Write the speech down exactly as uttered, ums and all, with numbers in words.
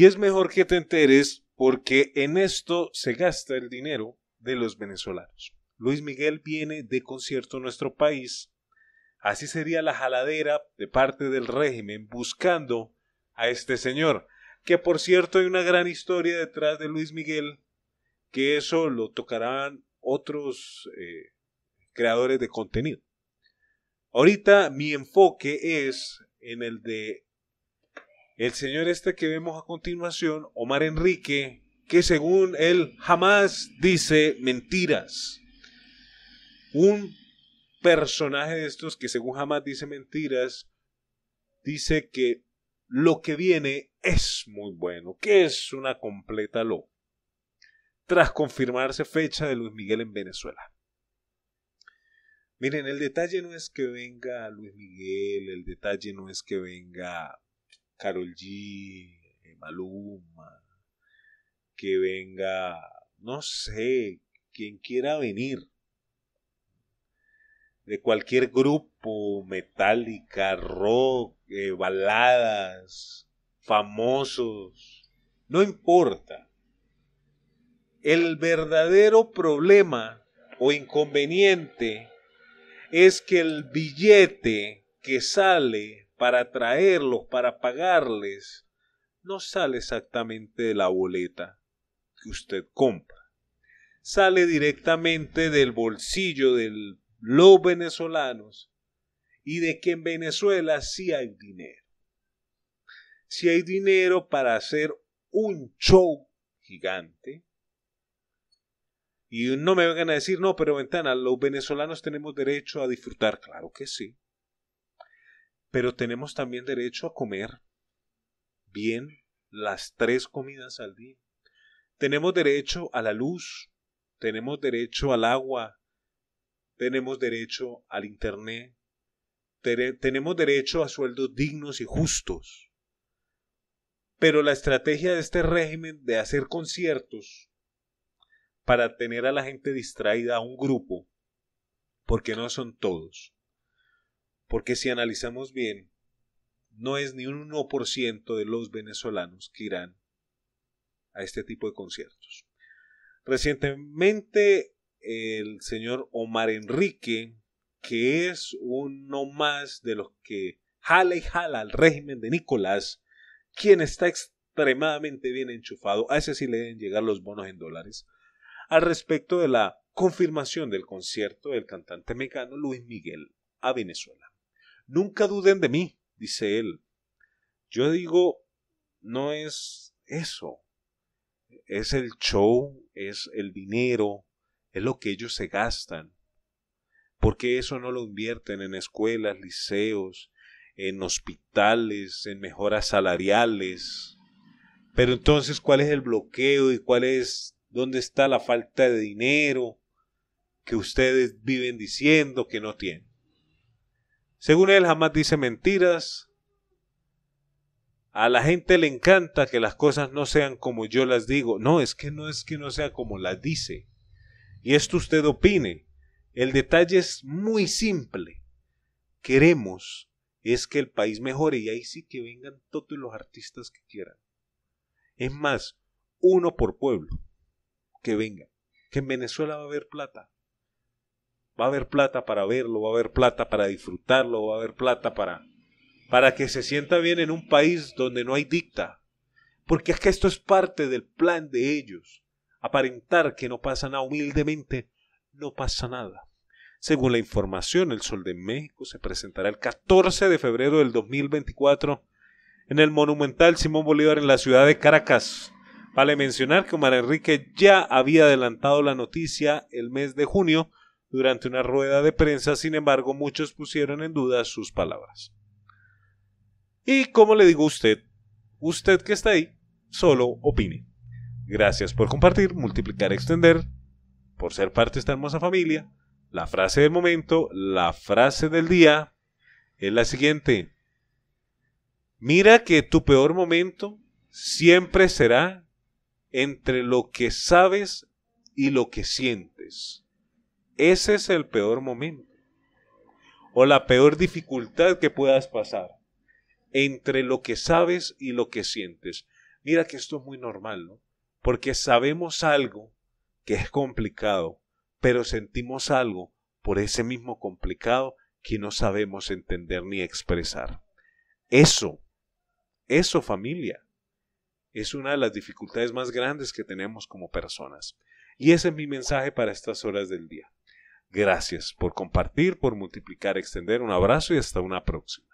Y es mejor que te enteres porque en esto se gasta el dinero de los venezolanos. Luis Miguel viene de concierto a nuestro país. Así sería la jaladera de parte del régimen buscando a este señor. Que por cierto hay una gran historia detrás de Luis Miguel, que eso lo tocarán otros eh, creadores de contenido. Ahorita mi enfoque es en el de el señor este que vemos a continuación, Omar Enrique, que según él jamás dice mentiras. Un personaje de estos que según jamás dice mentiras, dice que lo que viene es muy bueno, que es una completa loca, tras confirmarse fecha de Luis Miguel en Venezuela. Miren, el detalle no es que venga Luis Miguel, el detalle no es que venga Carol G, Maluma, que venga, no sé, quien quiera venir, de cualquier grupo, metálica, rock, eh, baladas, famosos, no importa. El verdadero problema o inconveniente es que el billete que sale para traerlos, para pagarles, no sale exactamente de la boleta que usted compra. Sale directamente del bolsillo de los venezolanos y de que en Venezuela sí hay dinero. Sí hay dinero para hacer un show gigante. Y no me vengan a decir, no, pero Ventana, los venezolanos tenemos derecho a disfrutar. Claro que sí. Pero tenemos también derecho a comer bien las tres comidas al día. Tenemos derecho a la luz. Tenemos derecho al agua. Tenemos derecho al internet. Tere- tenemos derecho a sueldos dignos y justos. Pero la estrategia de este régimen de hacer conciertos para tener a la gente distraída, a un grupo, porque no son todos, porque si analizamos bien, no es ni un uno por ciento de los venezolanos que irán a este tipo de conciertos. Recientemente el señor Omar Enrique, que es uno más de los que jala y jala al régimen de Nicolás, quien está extremadamente bien enchufado, a ese sí le deben llegar los bonos en dólares, al respecto de la confirmación del concierto del cantante mexicano Luis Miguel a Venezuela. Nunca duden de mí, dice él. Yo digo, no es eso. Es el show, es el dinero, es lo que ellos se gastan. Porque eso no lo invierten en escuelas, liceos, en hospitales, en mejoras salariales. Pero entonces, ¿cuál es el bloqueo y cuál es... ¿Dónde está la falta de dinero que ustedes viven diciendo que no tienen? Según él, jamás dice mentiras. A la gente le encanta que las cosas no sean como yo las digo. No, es que no es que no sea como las dice. Y esto usted opine. El detalle es muy simple. Queremos es que el país mejore y ahí sí que vengan todos los artistas que quieran. Es más, uno por pueblo. Que venga, que en Venezuela va a haber plata, va a haber plata para verlo, va a haber plata para disfrutarlo, va a haber plata para, para que se sienta bien en un país donde no hay dicta, porque es que esto es parte del plan de ellos, aparentar que no pasa nada, humildemente no pasa nada. Según la información, el Sol de México se presentará el catorce de febrero del dos mil veinticuatro en el Monumental Simón Bolívar en la ciudad de Caracas. Vale mencionar que Omar Enrique ya había adelantado la noticia el mes de junio durante una rueda de prensa, sin embargo muchos pusieron en duda sus palabras. Y como le digo a usted, usted que está ahí, solo opine. Gracias por compartir, multiplicar, extender, por ser parte de esta hermosa familia. La frase del momento, la frase del día es la siguiente. Mira que tu peor momento siempre será entre lo que sabes y lo que sientes. Ese es el peor momento. O la peor dificultad que puedas pasar. Entre lo que sabes y lo que sientes. Mira que esto es muy normal, ¿no? Porque sabemos algo que es complicado, pero sentimos algo por ese mismo complicado que no sabemos entender ni expresar. Eso, eso familia, es una de las dificultades más grandes que tenemos como personas. Y ese es mi mensaje para estas horas del día. Gracias por compartir, por multiplicar, extender. Un abrazo y hasta una próxima.